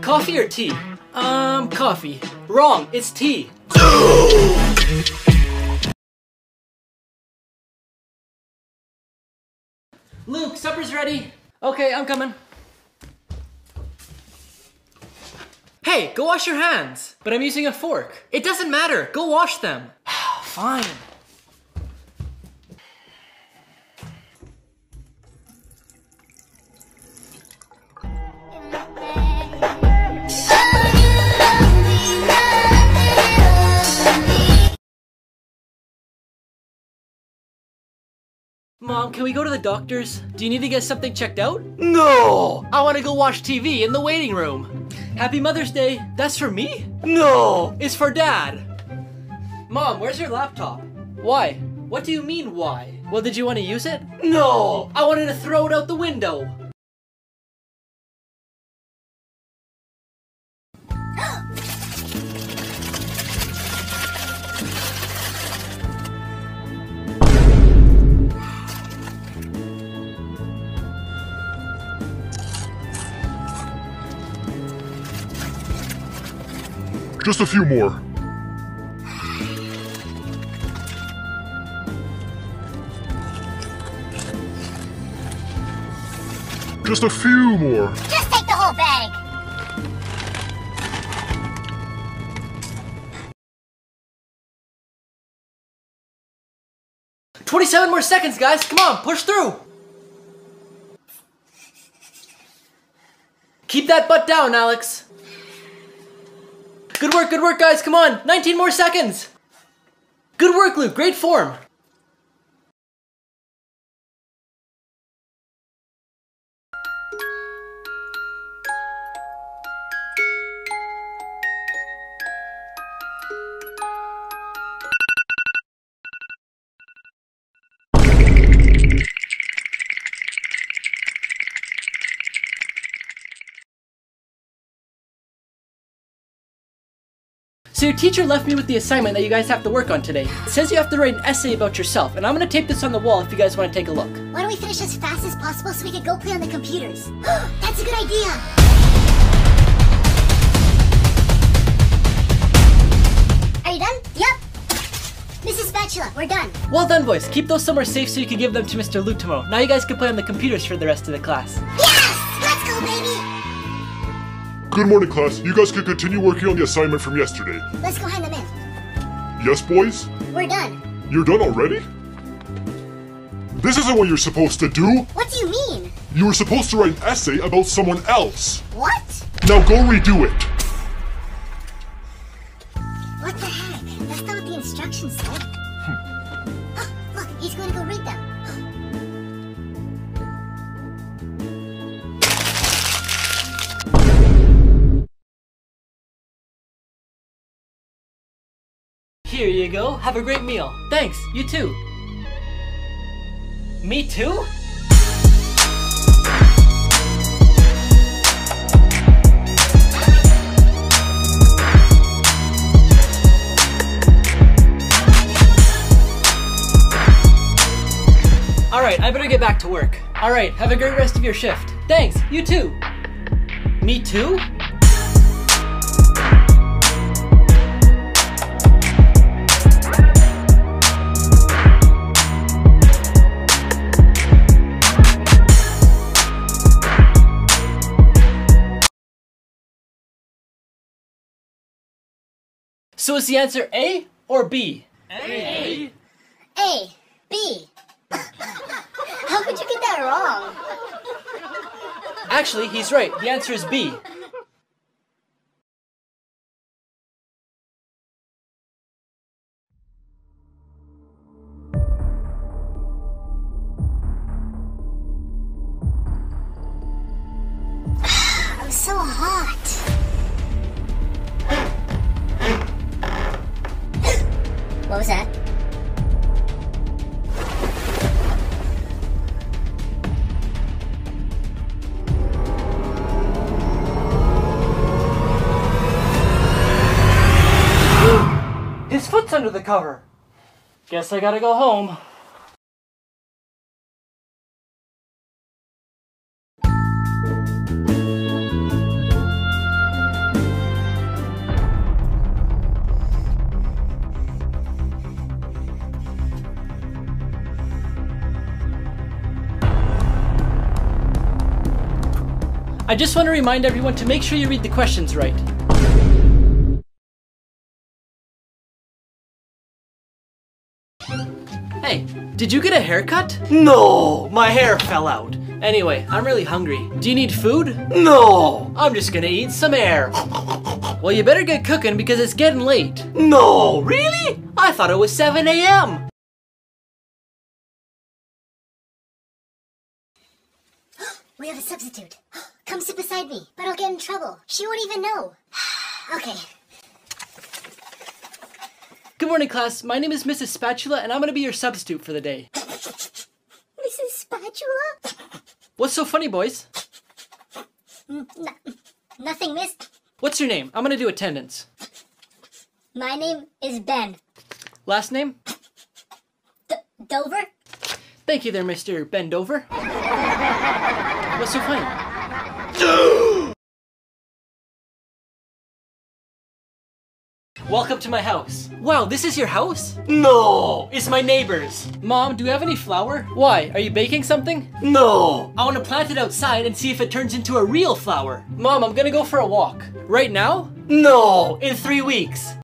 Coffee or tea? Coffee. Wrong, it's tea. Luke, supper's ready. Okay, I'm coming. Hey, go wash your hands. But I'm using a fork. It doesn't matter, go wash them. Fine. Mom, can we go to the doctor's? Do you need to get something checked out? No! I want to go watch TV in the waiting room. Happy Mother's Day. That's for me? No! It's for Dad. Mom, where's your laptop? Why? What do you mean, why? Well, did you want to use it? No! I wanted to throw it out the window. Just a few more. Just a few more. Just take the whole bag. "27 more seconds, guys. Come on, push through. Keep that butt down, Alex. Good work, guys, come on! 19 more seconds! Good work, Luke, great form! So your teacher left me with the assignment that you guys have to work on today. It says you have to write an essay about yourself, and I'm gonna tape this on the wall if you guys want to take a look. Why don't we finish as fast as possible so we can go play on the computers? That's a good idea! Are you done? Yep! Mrs. Spatula, we're done! Well done, boys! Keep those somewhere safe so you can give them to Mr. Lutomo. Now you guys can play on the computers for the rest of the class. Yes! Let's go, baby! Good morning, class. You guys can continue working on the assignment from yesterday. Let's go hand them in. Yes, boys? We're done. You're done already? This isn't what you're supposed to do. What do you mean? You were supposed to write an essay about someone else. What? Now go redo it. What the heck? That's not what the instructions said. Oh, look, he's going to go read them. Here you go. Have a great meal. Thanks. You too. Me too? Alright, I better get back to work. Alright, have a great rest of your shift. Thanks. You too. Me too? So is the answer A or B? A. A. B. How could you get that wrong? Actually, he's right. The answer is B. I'm so hot. What was that? His foot's under the cover. Guess I gotta go home. I just want to remind everyone to make sure you read the questions right. Hey, did you get a haircut? No, my hair fell out. Anyway, I'm really hungry. Do you need food? No, I'm just gonna eat some air. Well, you better get cooking because it's getting late. No, really? I thought it was 7 a.m. We have a substitute. Come sit beside me, but I'll get in trouble. She won't even know. Okay. Good morning, class. My name is Mrs. Spatula, and I'm gonna be your substitute for the day. Mrs. Spatula? What's so funny, boys? Nothing, miss. What's your name? I'm gonna do attendance. My name is Ben. Last name? Dover? Thank you there, Mr. Ben Dover. What's so funny? Welcome to my house. Wow, this is your house? No, it's my neighbor's. Mom, do you have any flour? Why, are you baking something? No. I want to plant it outside and see if it turns into a real flower. Mom, I'm gonna go for a walk. Right now? No, in 3 weeks.